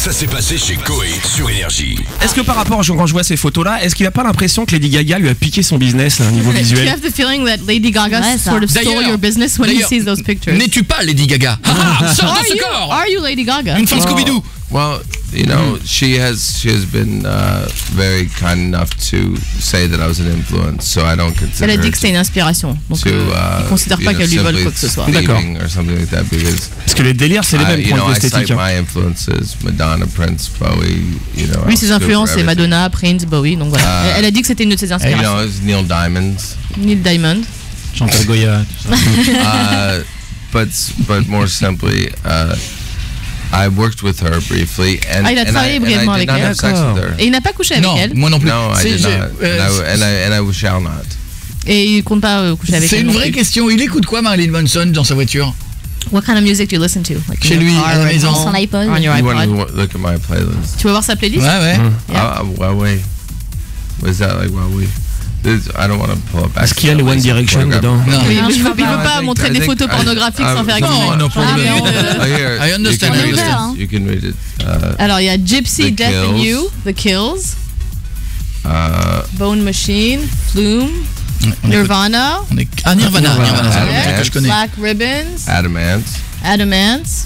Ça s'est passé chez Coé sur Énergie. Est-ce que par rapport, quand je vois ces photos-là, est-ce qu'il n'a pas l'impression que Lady Gaga lui a piqué son business là, au niveau visuel? You have the feeling that Lady Gaga sort of stole your business when he sees those pictures. N'es-tu pas Lady Gaga? Ah, sors de ce corps! Are you Lady Gaga? Une femme Scooby-Doo. Well, you know, she has been very kind enough to say that I was an influence, so I don't consider. Elle a dit que c'était une inspiration, donc ne considère pas qu'elle lui vole quoi que ce soit. D'accord. Parce que les délires, c'est les mêmes points de l'esthétique. My influences, Madonna, Prince, Bowie, you know. Oui, ses influences, c'est Madonna, Prince, Bowie, donc voilà. Elle a dit que c'était une de ses inspirations. You know, Neil Diamond. Chantal Goya. But more simply. I worked with her briefly, and I did not have sex with her. Et il n'a pas couché avec elle. Non, moi non plus. No, I did not, and I shall not. Et il compte pas coucher avec elle. C'est une vraie question. Il écoute quoi, Marilyn Manson, dans sa voiture? What kind of music do you listen to? Chez lui, à la maison. Son iPod. Look at my playlist. Tu vas voir sa playlist? Ouais. Huawei. What is that, like Huawei? Est-ce qu'il y a le One Direction dedans? Non, il ne peut pas montrer des photos pornographiques sans faire exprès. I understand. You can read it. Alors, il y a Gypsy, Death and You, The Kills, Bone Machine, Plume, Nirvana. Nirvana, c'est la musique que je connais. Black Ribbons, Adam Ant.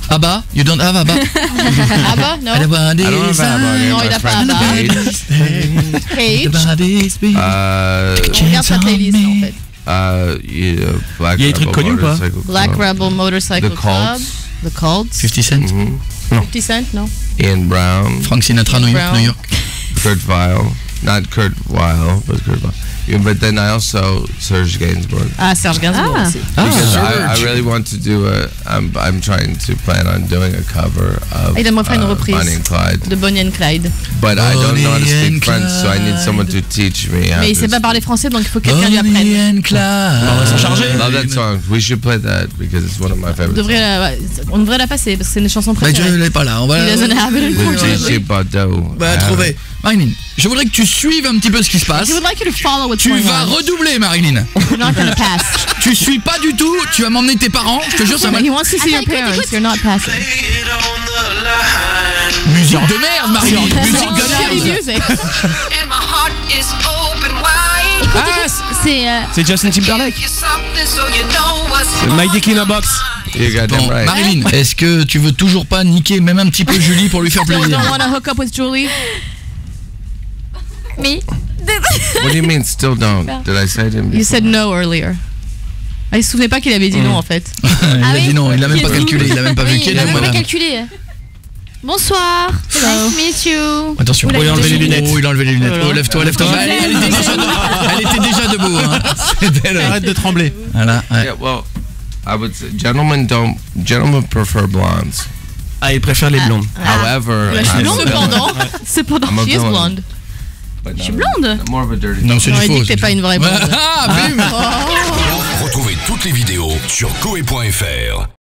Abba, you don't have Abba. Abba, no. Non, il n'a pas Abba. Cage. On regarde sa playlist en fait. Il y a des trucs connus ou pas? Black Rebel Motorcycle Club. The Cults. 50 Cent. Non. 50 Cent, non. Ian Brown. Frank Sinatra, New York. Kurt Vile. Not Kurt Vile, but Kurt Vile. Yeah, but then I also Serge Gainsbourg. Serge Gainsbourg. Because I really want to do a. I'm trying to plan on doing a cover of Bonnie and Clyde. De Bonnie and Clyde. But I don't know how to speak French, so I need someone to teach me. Mais il sait pas parler français, donc il faut que quelqu'un lui apprenne. Bonnie and Clyde. On va s'en charger. Love that song. We should play that because it's one of my favorites. On devrait la passer parce que c'est une chanson préférée. Je l'ai pas là. On va. Bah trouver. Marilyn, je voudrais que tu suives un petit peu ce qui se passe. Tu vas redoubler, Marilyn. Tu suis pas du tout. Tu vas m'emmener tes parents. Je te jure, ça m'a. Musique de merde, Marilyn. Musique de merde. C'est Justin Timberlake. My Dick in a Box. Bon, Marilyn, est-ce que tu veux toujours pas niquer même un petit peu Julie pour lui faire plaisir? You don't want to hook up with Julie? Me? What do you mean still don't? Did I say it before? You said no earlier. Ah, il se souvenait pas qu'il avait dit non en fait. Il a dit non, il l'a même pas calculé, il l'a même pas vu. Il l'a même pas calculé. Bonsoir. Hello. Nice to meet you. Attention, il a enlevé les lunettes. Oh, il a enlevé les lunettes. Oh, lève-toi. Elle était déjà debout. Arrête de trembler. Voilà. Well, I would say gentlemen prefer blondes. Ah, ils préfèrent les blondes. However, cependant, she is blonde. Je suis blonde. Non, c'est du faux. T'es pas une vraie blonde. Retrouvez toutes les vidéos sur cauet.fr.